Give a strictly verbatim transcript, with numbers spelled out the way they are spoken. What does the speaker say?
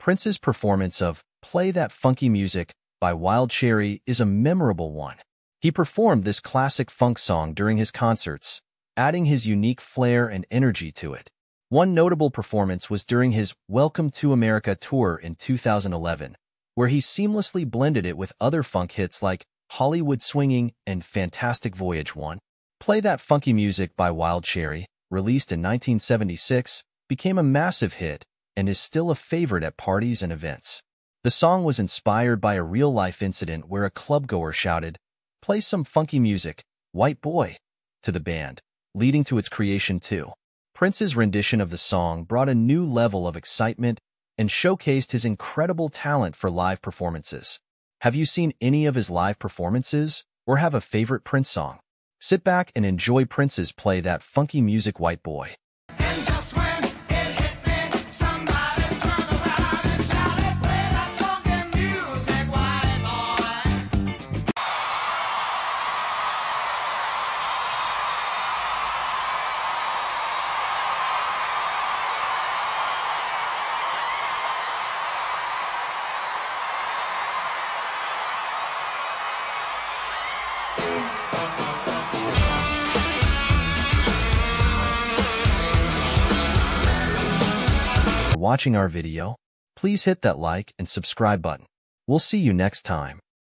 Prince's performance of Play That Funky Music by Wild Cherry is a memorable one. He performed this classic funk song during his concerts, adding his unique flair and energy to it. One notable performance was during his Welcome to America tour in two thousand eleven, where he seamlessly blended it with other funk hits like Hollywood Swinging and Fantastic Voyage one. Play That Funky Music by Wild Cherry, released in nineteen seventy-six, became a massive hit and is still a favorite at parties and events. The song was inspired by a real-life incident where a clubgoer shouted, "Play some funky music, white boy," to the band, leading to its creation too. Prince's rendition of the song brought a new level of excitement and showcased his incredible talent for live performances. Have you seen any of his live performances or have a favorite Prince song? Sit back and enjoy Prince's Play That Funky Music, White Boy. And just when it hit me, somebody turned around and shouted, "Play that funky music, White Boy." Watching our video, please hit that like and subscribe button. We'll see you next time.